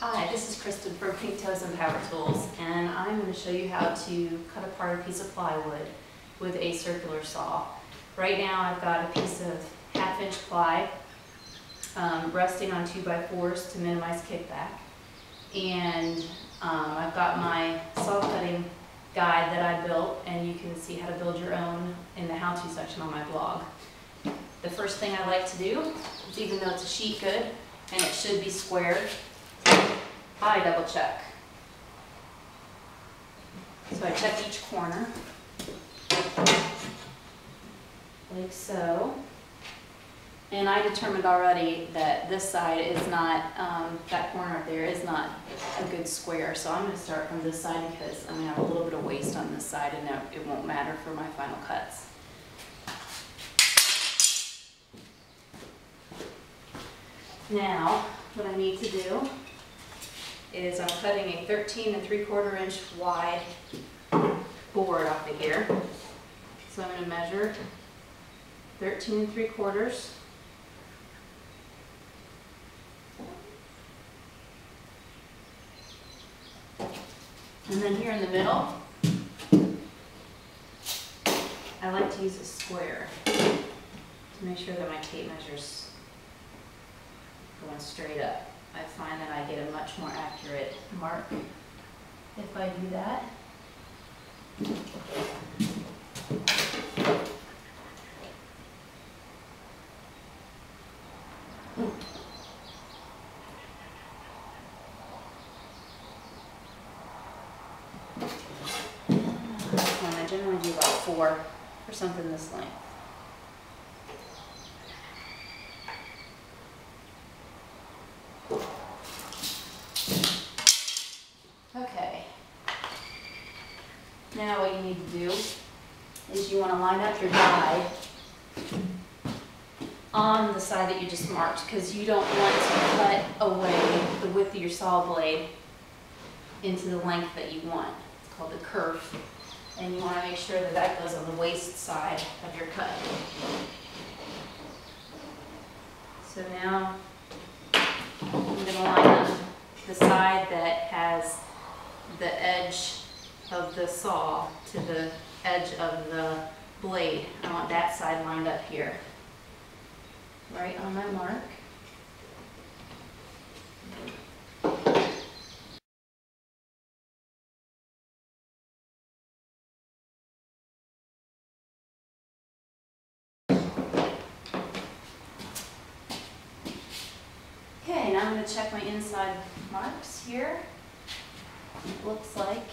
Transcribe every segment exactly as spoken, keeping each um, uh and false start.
Hi, this is Kristen from Pink Toes and Power Tools, and I'm going to show you how to cut apart a piece of plywood with a circular saw. Right now I've got a piece of half-inch ply um, resting on two by fours to minimize kickback, and um, I've got my saw cutting guide that I built, and you can see how to build your own in the how-to section on my blog. The first thing I like to do is, even though it's a sheet good and it should be squared, I double check. So I check each corner, like so. And I determined already that this side is not, um, that corner up there is not a good square. So I'm going to start from this side because I'm going to have a little bit of waste on this side and it won't matter for my final cuts. Now, what I need to do is I'm cutting a thirteen and three quarter inch wide board off of here. So I'm going to measure thirteen and three quarters. And then here in the middle, I like to use a square to make sure that my tape measure's going straight up. I find that I get a much more accurate mark if I do that. And I generally do about four or something this length. Okay, now what you need to do is you want to line up your die on the side that you just marked, because you don't want to cut away the width of your saw blade into the length that you want. It's called the kerf, and you want to make sure that that goes on the waist side of your cut. So now I'm going to line up the side that has the edge of the saw to the edge of the blade. I want that side lined up here, right on my mark. Okay, now I'm going to check my inside marks here. It looks like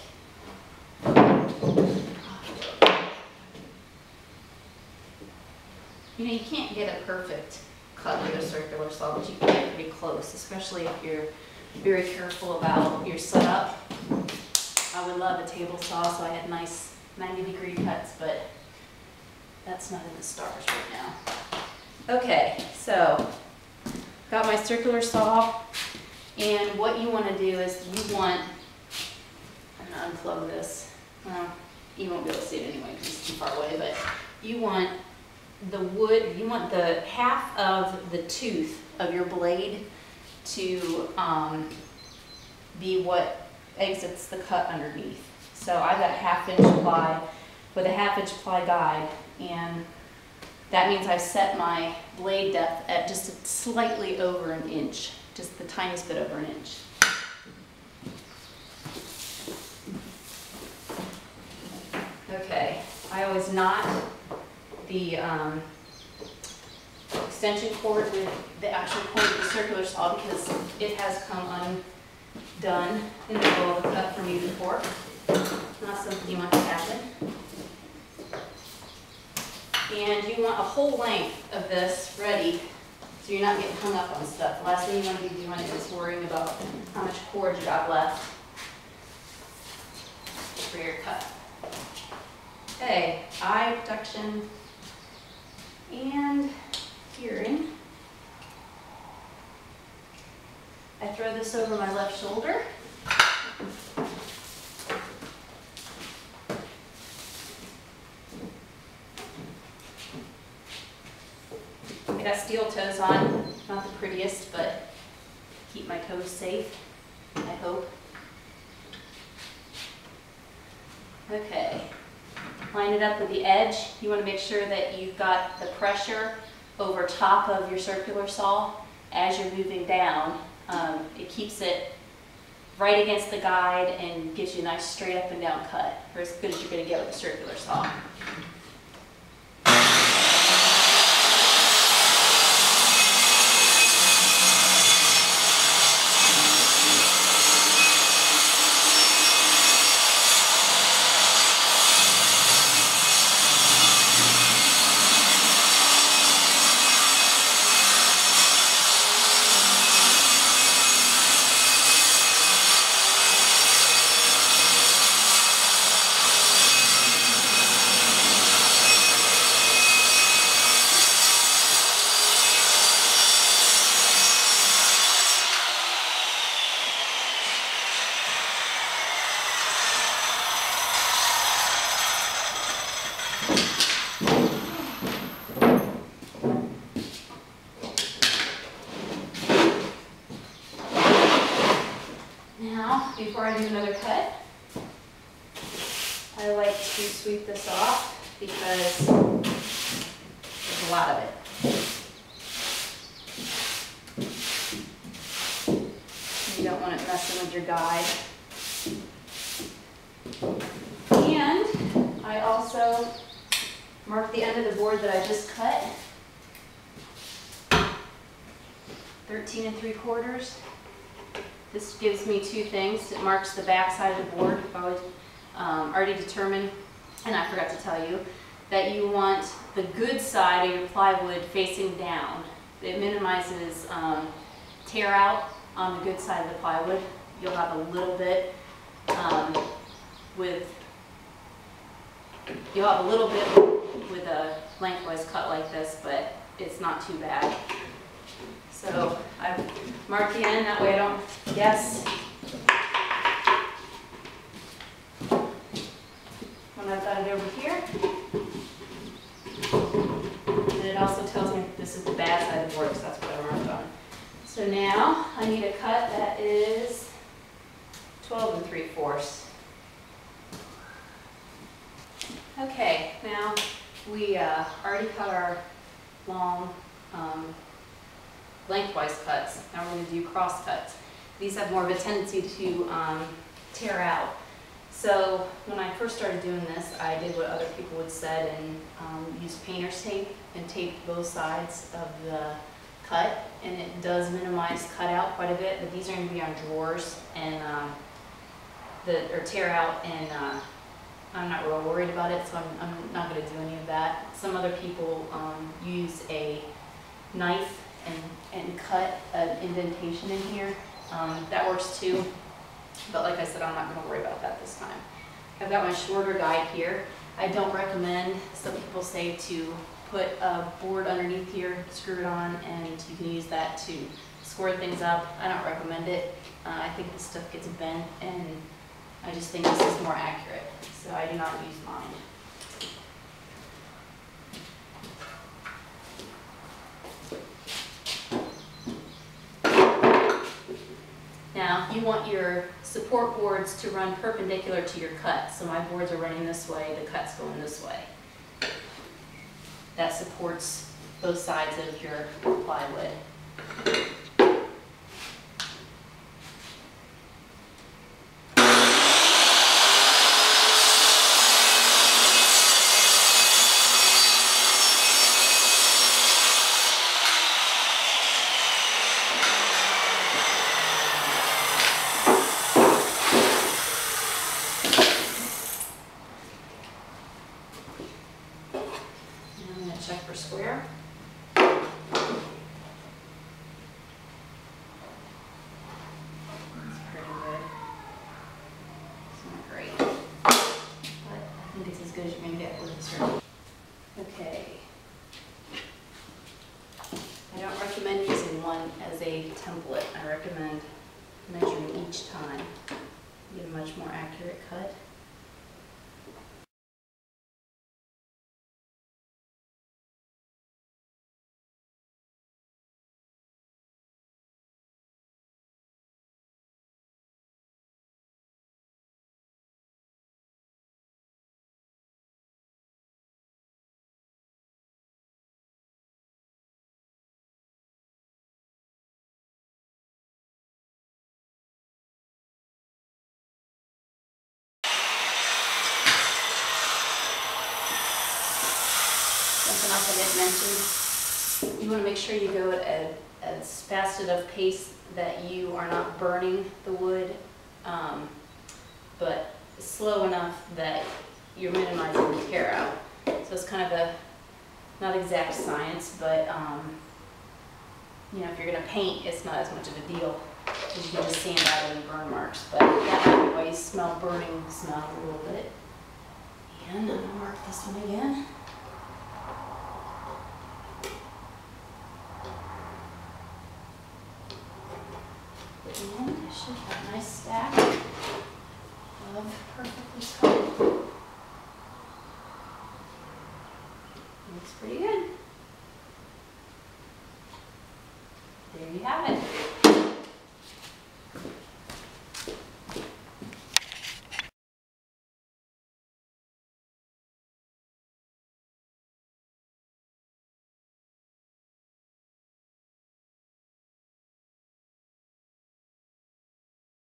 you know you can't get a perfect cut with a circular saw, but you can get pretty close, especially if you're very careful about your setup. I would love a table saw, so I had nice ninety degree cuts, but that's not in the stars right now. Okay, so got my circular saw, and what you want to do is you want unplug this. Uh, you won't be able to see it anyway because it's too far away, but you want the wood, you want the half of the tooth of your blade to um, be what exits the cut underneath. So I've got half inch ply with a half inch ply guide, and that means I've set my blade depth at just slightly over an inch, just the tiniest bit over an inch. Okay, I always knot the um, extension cord with the actual cord of the circular saw because it has come undone in the middle of a cut for me before. Not something you want to happen. And you want a whole length of this ready so you're not getting hung up on stuff. The last thing you want to be doing is worrying about how much cord you got left for your cut. Okay, eye protection and hearing. I throw this over my left shoulder. I got steel toes on, not the prettiest, but keep my toes safe. hope. Okay, line it up with the edge. You want to make sure that you've got the pressure over top of your circular saw as you're moving down. Um, it keeps it right against the guide and gives you a nice straight up and down cut, or as good as you're going to get with a circular saw. Before I do another cut, I like to sweep this off because there's a lot of it. You don't want it messing with your guide. And I also mark the end of the board that I just cut, thirteen and three quarters. This gives me two things. It marks the back side of the board. I've always, um, already determined, and I forgot to tell you, that you want the good side of your plywood facing down. It minimizes um, tear out on the good side of the plywood. You'll have a little bit um, with you'll have a little bit with a lengthwise cut like this, but it's not too bad. So I mark the end, that way I don't guess. When I've got it over here, and it also tells me this is the bad side of the board, because that's what I marked on. So now I need a cut that is twelve and three quarters. Okay, now we uh, already cut our long um, lengthwise cuts. Now we're going to do cross cuts. These have more of a tendency to um, tear out. So when I first started doing this, I did what other people would said and um, used painter's tape and taped both sides of the cut, and it does minimize cutout quite a bit. But these are going to be on drawers and um, the or tear out, and uh, I'm not real worried about it, so I'm, I'm not going to do any of that. Some other people um, use a knife And, and cut an indentation in here. Um, that works too, but like I said, I'm not going to worry about that this time. I've got my shorter guide here. I don't recommend, some people say to put a board underneath here, screw it on, and you can use that to square things up. I don't recommend it. Uh, I think this stuff gets bent, and I just think this is more accurate, so I do not use mine. Now, you want your support boards to run perpendicular to your cut. So my boards are running this way, the cut's going this way. That supports both sides of your plywood. and like I had mentioned, you want to make sure you go at a fast enough pace that you are not burning the wood, um, but slow enough that you're minimizing the tear out. So it's kind of a, not exact science, but um, you know, if you're going to paint, it's not as much of a deal because you can just sand out any burn marks. But that might always smell burning smell a little bit. And I'm going to work this one again.